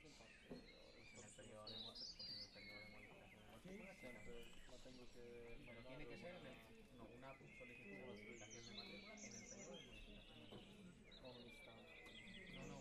Pero tiene que ser una solicitud de modificación de matrícula en el periodo de modificación de matrícula. ¿O un instante? No,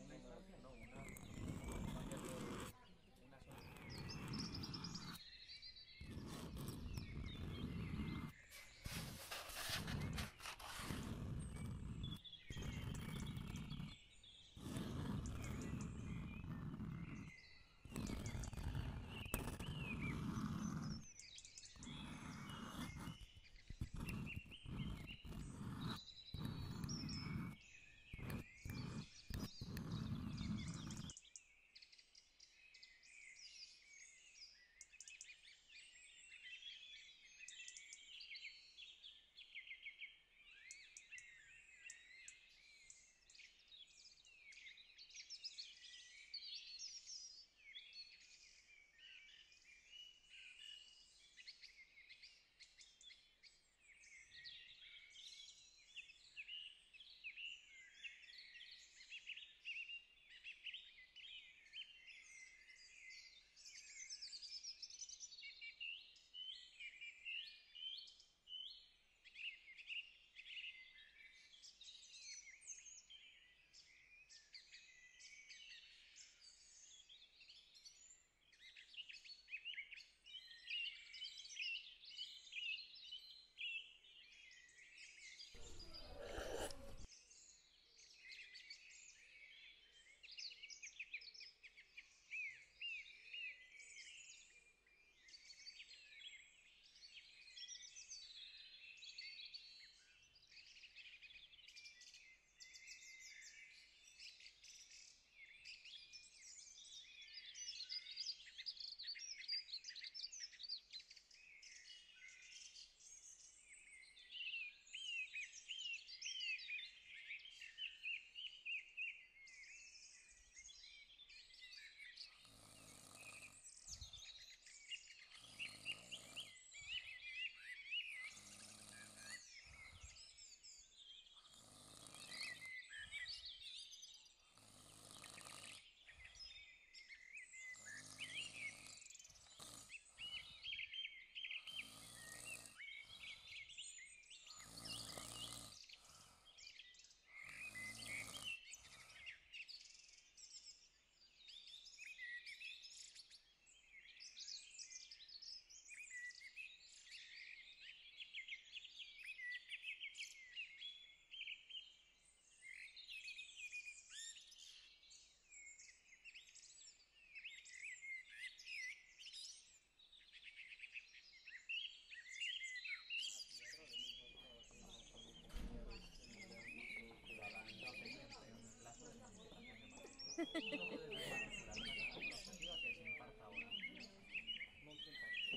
una instancia,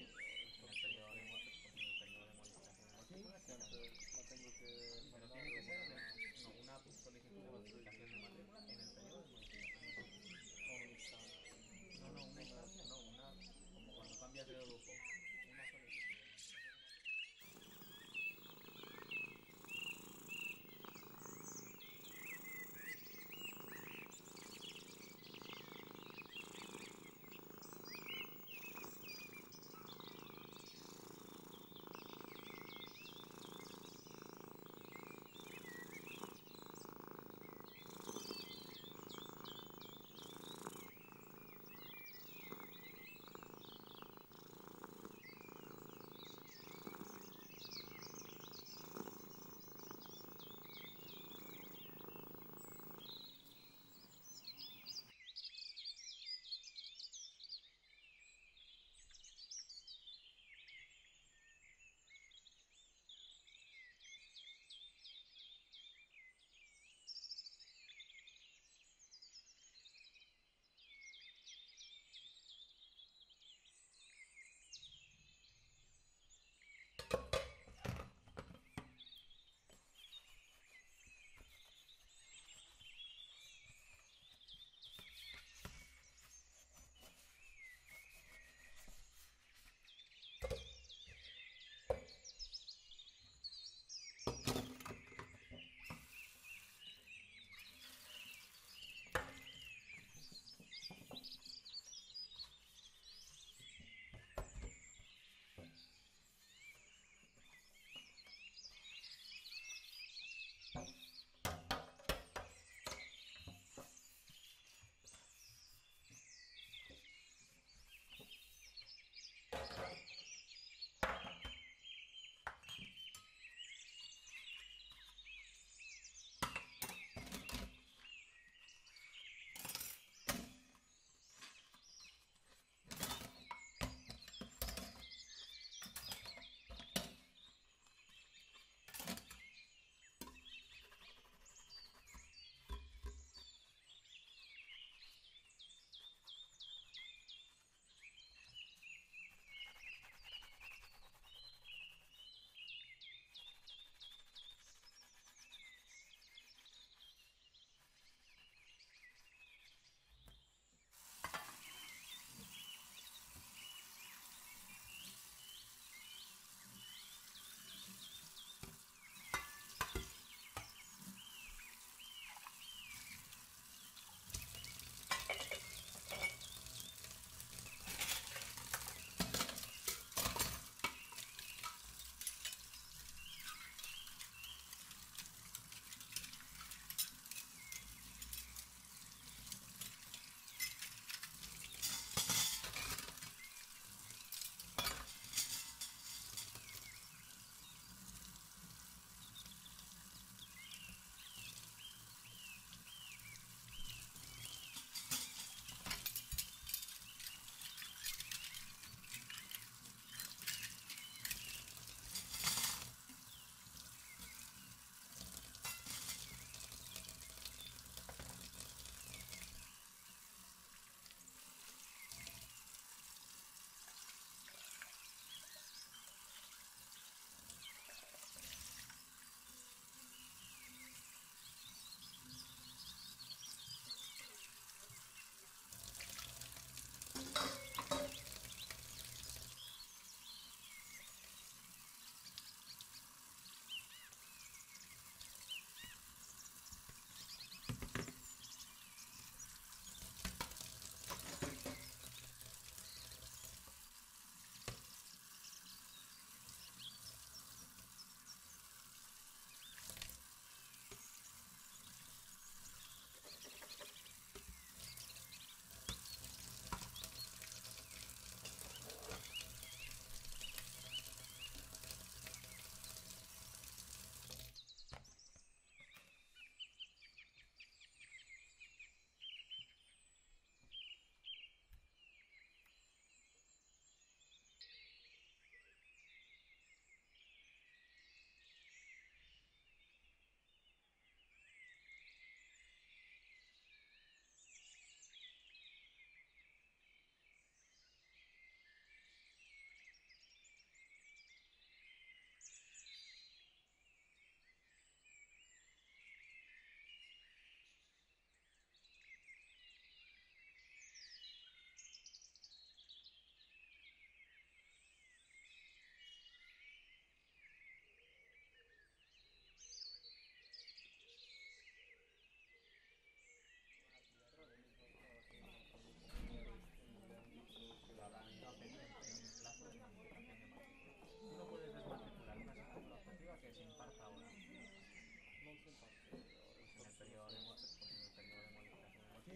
no, una solicitud.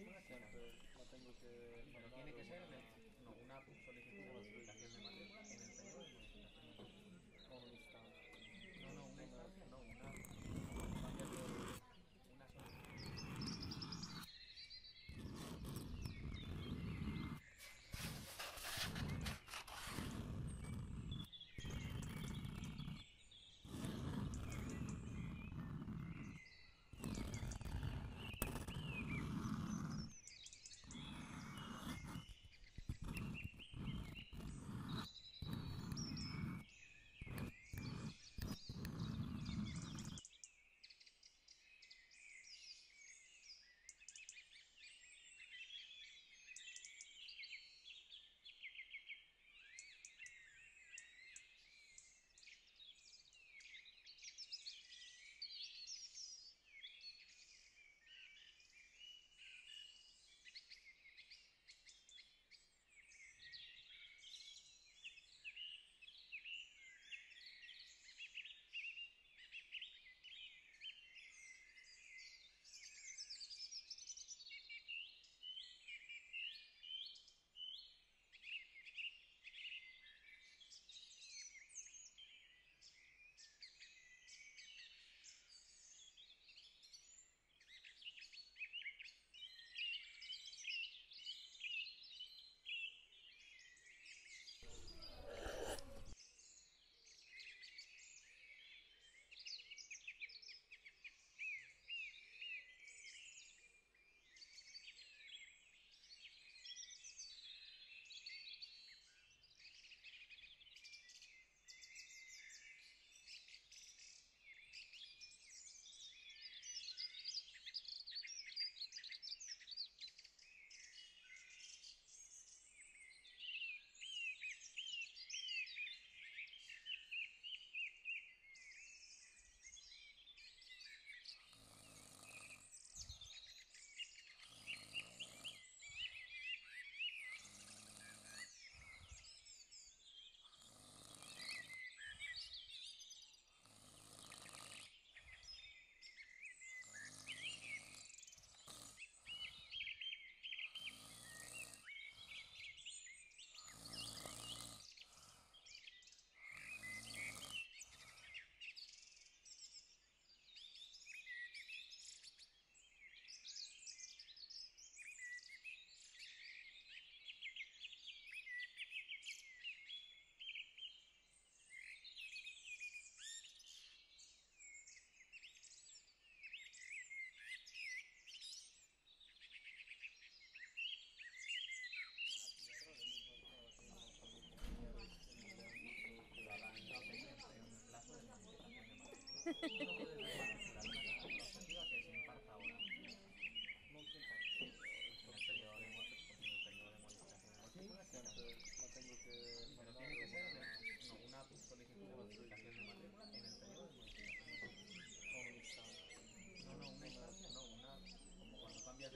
no tengo que... Pero tiene que ser una solicitud de modificación de matrícula en el periodo de modificación de matrícula. ¿O una instancia? No, una instancia, no,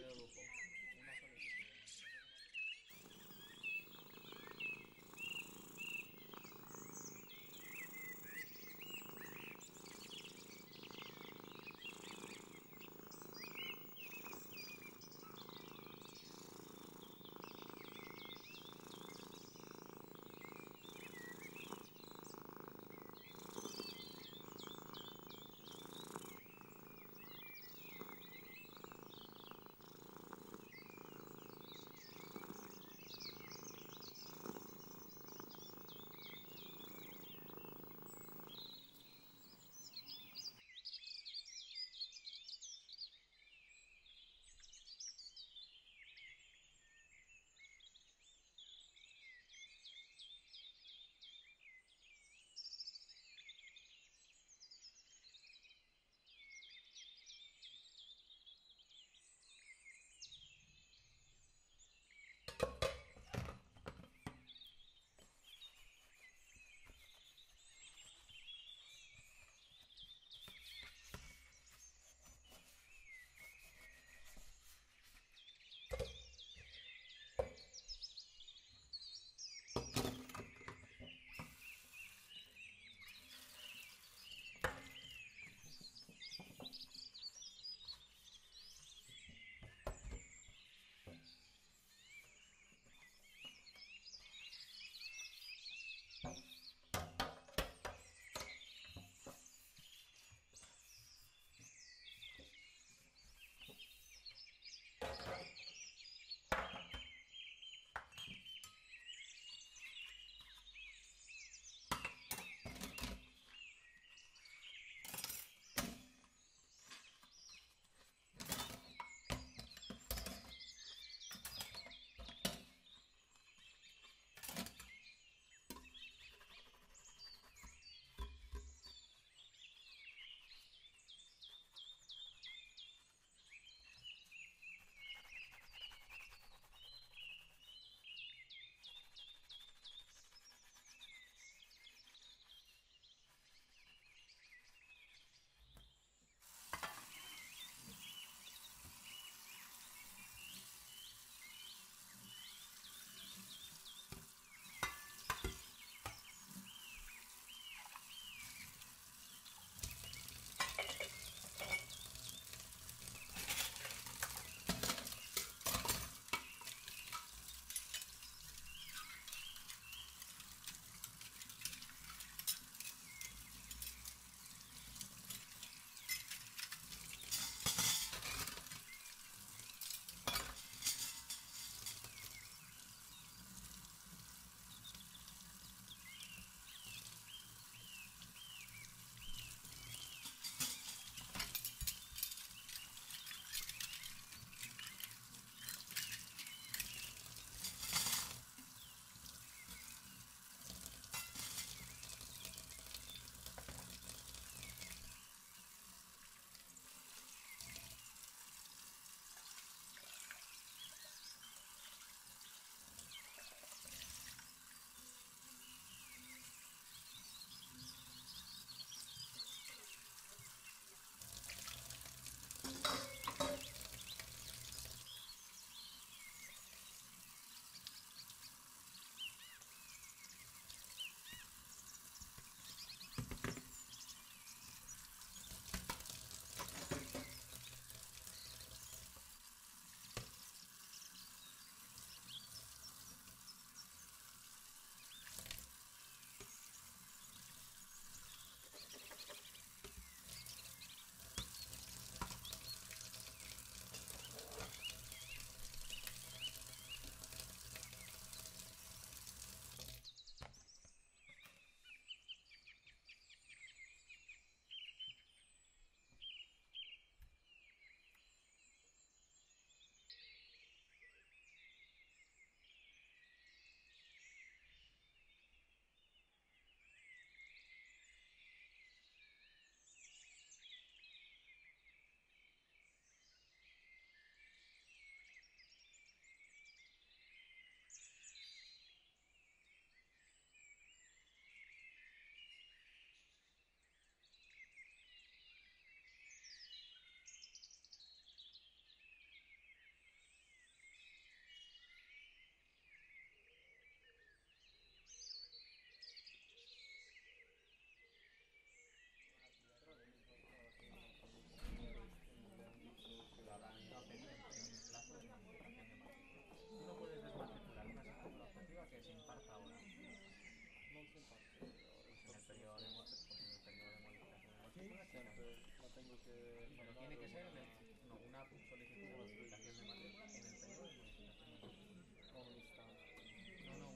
una una solicitud de modificación de matrícula en el periodo de modificación de matrícula. ¿O un instante? No,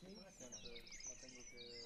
una instancia, no, una solicitud.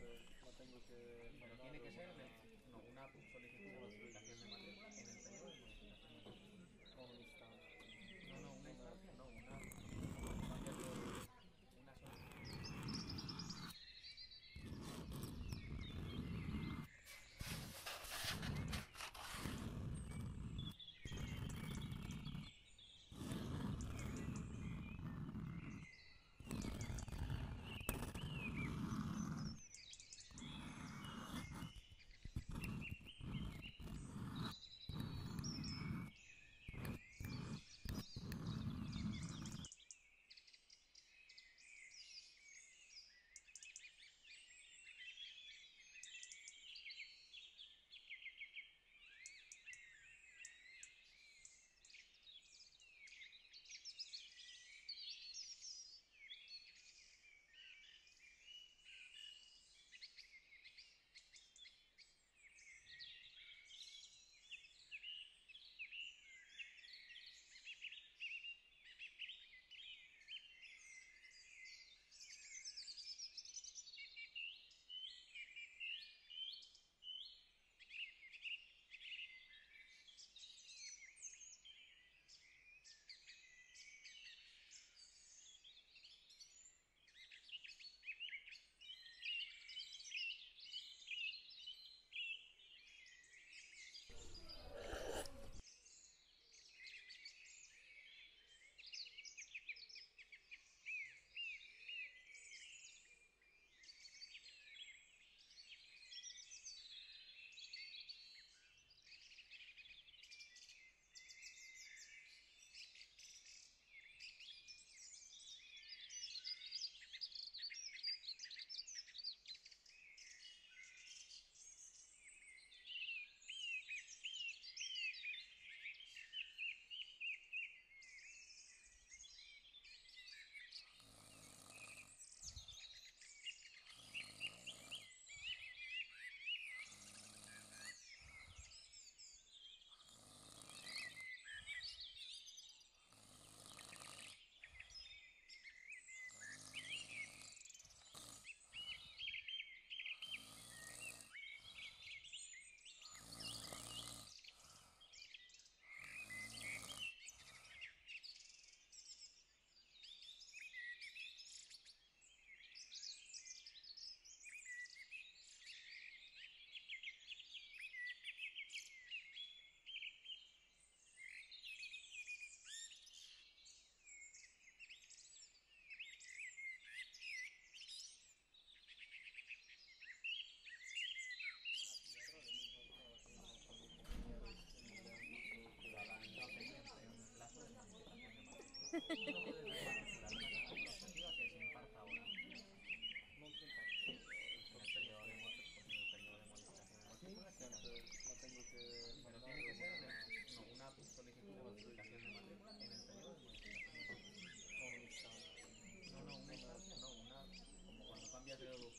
no tengo que... Pero tiene que ser una solicitud de modificación de matrícula en el periodo de modificación de matrícula. O un instante. No, una instancia, no, una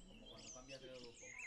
Como cuando cambias de grupo.